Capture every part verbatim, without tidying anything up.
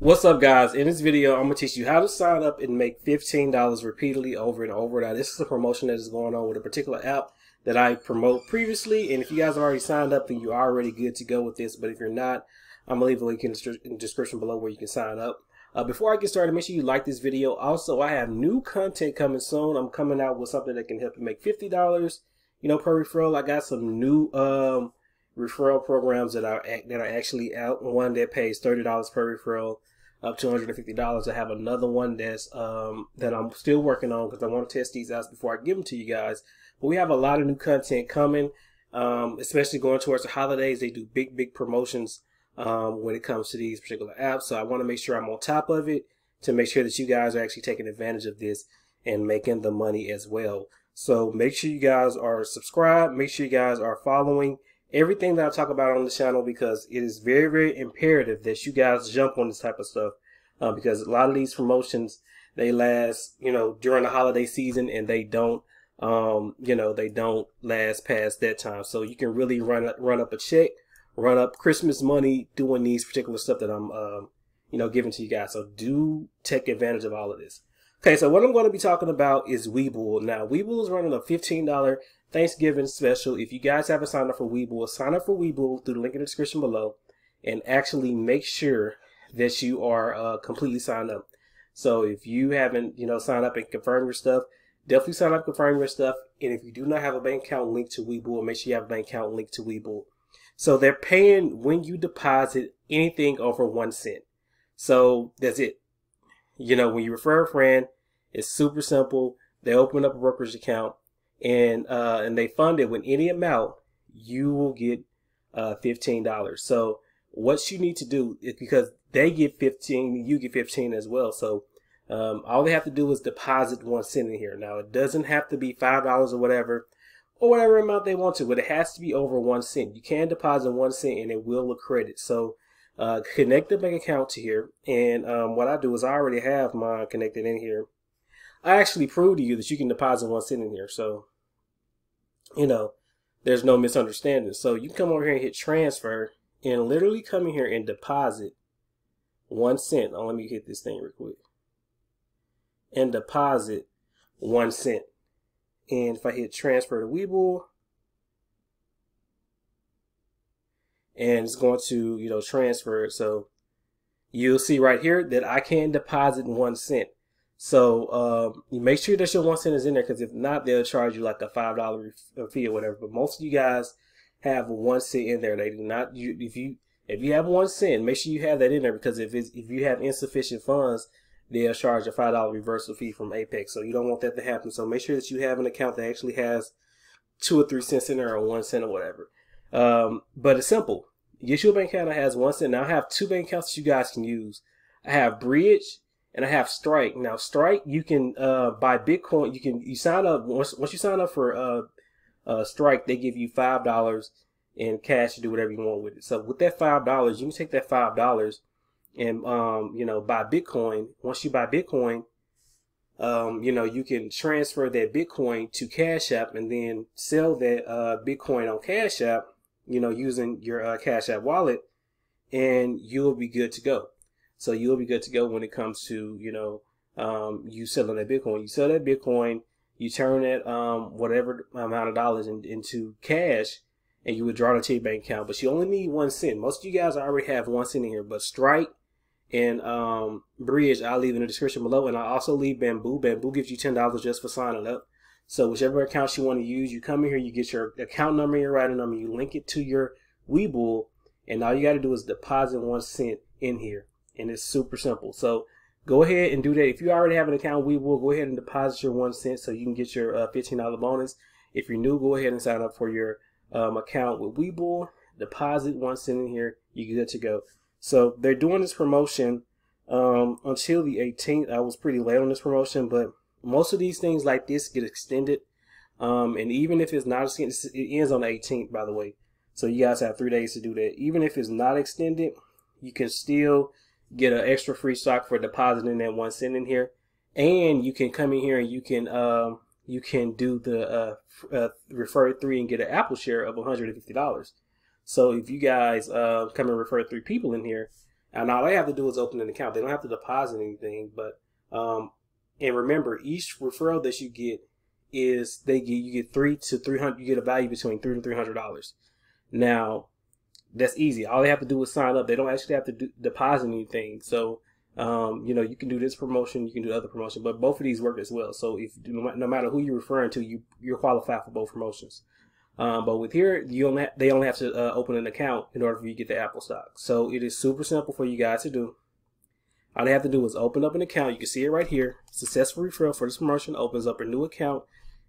What's up, guys? In this video, I'm going to teach you how to sign up and make fifteen dollars repeatedly over and over. Now, this is a promotion that is going on with a particular app that I promote previously. And if you guys have already signed up, then you're already good to go with this. But if you're not, I'm going to leave a link in the description below where you can sign up. Uh, before I get started, make sure you like this video. Also, I have new content coming soon. I'm coming out with something that can help you make fifty dollars, you know, per referral. I got some new um, referral programs that are that are actually out. One that pays thirty dollars per referral, up to one hundred fifty dollars. I have another one that's um, that I'm still working on because I want to test these out before I give them to you guys. But we have a lot of new content coming, um, especially going towards the holidays. They do big, big promotions um, when it comes to these particular apps. So I want to make sure I'm on top of it to make sure that you guys are actually taking advantage of this and making the money as well. So make sure you guys are subscribed. Make sure you guys are following everything that I talk about on the channel, because it is very, very imperative that you guys jump on this type of stuff uh, because a lot of these promotions, they last, you know, during the holiday season, and they don't, um, you know, they don't last past that time. So you can really run, run up a check, run up Christmas money doing these particular stuff that I'm, um, you know, giving to you guys. So do take advantage of all of this. Okay, so what I'm going to be talking about is Webull. Now, Webull is running a fifteen dollar Thanksgiving special. If you guys haven't signed up for Webull, sign up for Webull through the link in the description below, and actually make sure that you are uh, completely signed up. So if you haven't, you know, signed up and confirmed your stuff, definitely sign up, confirm your stuff. And if you do not have a bank account linked to Webull, make sure you have a bank account linked to Webull. So they're paying when you deposit anything over one cent. So that's it. You know, when you refer a friend, it's super simple. They open up a brokerage account, and uh, and they fund it with any amount. You will get uh, fifteen dollars. So what you need to do is, because they get fifteen, you get fifteen as well. So um, all they have to do is deposit one cent in here. Now, it doesn't have to be five dollars or whatever, or whatever amount they want to, but it has to be over one cent. You can deposit one cent, and it will accredit. So Uh, connect the bank account to here, and um, what I do is I already have mine connected in here. I actually proved to you that you can deposit one cent in here, so you know there's no misunderstanding. So you can come over here and hit transfer, and literally come in here and deposit one cent. Oh, let me hit this thing real quick and deposit one cent. And if I hit transfer to Webull, and it's going to, you know, transfer it. So you'll see right here that I can deposit one cent. So um, you make sure that your one cent is in there, because if not, they'll charge you like a five dollar fee or whatever. But most of you guys have one cent in there. They do not. You, if you if you have one cent, make sure you have that in there, because if it's, if you have insufficient funds, they'll charge a five dollar reversal fee from Apex. So you don't want that to happen. So make sure that you have an account that actually has two or three cents in there, or one cent or whatever. Um, but it's simple. Get you a bank account that has one cent. Now I have two bank accounts that you guys can use. I have Bridge and I have Strike. Now Strike, you can uh, buy Bitcoin. You can you sign up once once you sign up for uh, uh, Strike, they give you five dollars in cash to do whatever you want with it. So with that five dollars, you can take that five dollars and um, you know, buy Bitcoin. Once you buy Bitcoin, um, you know, you can transfer that Bitcoin to Cash App and then sell that uh, Bitcoin on Cash App, you know, using your uh, Cash App wallet, and you'll be good to go. So you'll be good to go when it comes to, you know, um, you selling that Bitcoin. You sell that Bitcoin, you turn that um, whatever amount of dollars in, into cash, and you withdraw it to your bank account. But you only need one cent. Most of you guys already have one cent in here, but Strike and um, Bridge, I'll leave in the description below, and I also leave Bamboo. Bamboo gives you ten dollars just for signing up. So whichever accounts you want to use, you come in here, you get your account number and your routing number, you link it to your Webull, and all you got to do is deposit one cent in here. And it's super simple. So go ahead and do that. If you already have an account Webull, go ahead and deposit your one cent so you can get your uh, fifteen dollar bonus. If you're new, go ahead and sign up for your um, account with Webull. Deposit one cent in here. You're good to go. So they're doing this promotion um, until the eighteenth. I was pretty late on this promotion, but most of these things like this get extended, um, and even if it's not extended, it ends on the eighteenth, by the way. So you guys have three days to do that. Even if it's not extended, you can still get an extra free stock for depositing that one cent in here, and you can come in here and you can um, you can do the uh, uh, refer three and get an Apple share of one hundred fifty dollars. So if you guys uh, come and refer three people in here, And all they have to do is open an account. They don't have to deposit anything. But um, and remember, each referral that you get is they get you get three to three hundred. You get a value between three to three hundred dollars. Now that's easy. All they have to do is sign up. They don't actually have to do, deposit anything. So um, you know, you can do this promotion, you can do the other promotion, but both of these work as well. So if no matter who you're referring to, you you're qualified for both promotions. Um, but with here, you only they only have to uh, open an account in order for you to get the Apple stock. So it is super simple for you guys to do. All they have to do is open up an account. You can see it right here. Successful referral for this promotion opens up a new account.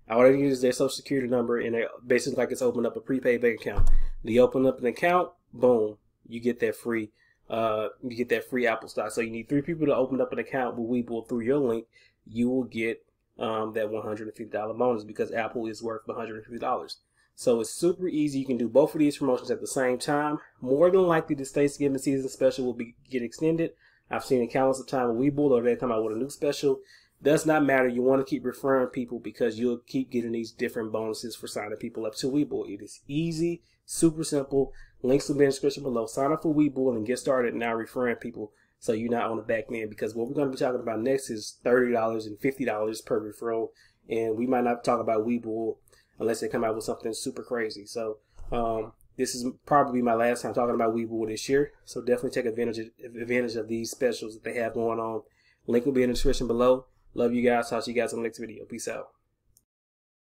All they use is their social security number, and they basically like it's opened up a prepaid bank account. They open up an account, boom, you get that free, uh, you get that free Apple stock. So you need three people to open up an account with Webull through your link. You will get um, that one hundred fifty dollar bonus because Apple is worth one hundred fifty dollars. So it's super easy. You can do both of these promotions at the same time. More than likely, this Thanksgiving season special will be get extended. I've seen it countless of time with Webull, or they come out with a new special. Does not matter. You want to keep referring people because you'll keep getting these different bonuses for signing people up to Webull. It is easy, super simple. Links will be in the description below. Sign up for Webull and get started now referring people so you're not on the back end, because what we're going to be talking about next is thirty dollars and fifty dollars per referral, and we might not talk about Webull unless they come out with something super crazy. So um, this is probably my last time talking about Webull this year. So definitely take advantage of, advantage of these specials that they have going on. Link will be in the description below. Love you guys. Talk to you guys in the next video. Peace out.